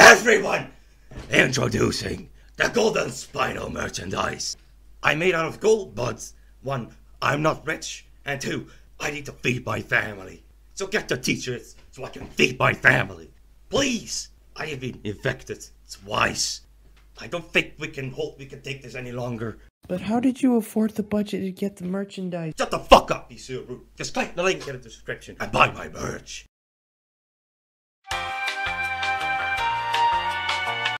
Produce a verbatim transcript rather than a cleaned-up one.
Everyone, introducing the Golden Spino merchandise. I made out of gold, but one, I'm not rich, and two, I need to feed my family. So get the t-shirts so I can feed my family. Please, I have been infected twice. I don't think we can hope we can take this any longer. But how did you afford the budget to get the merchandise? Shut the fuck up, you so rude. Just click the link in the description and buy my merch.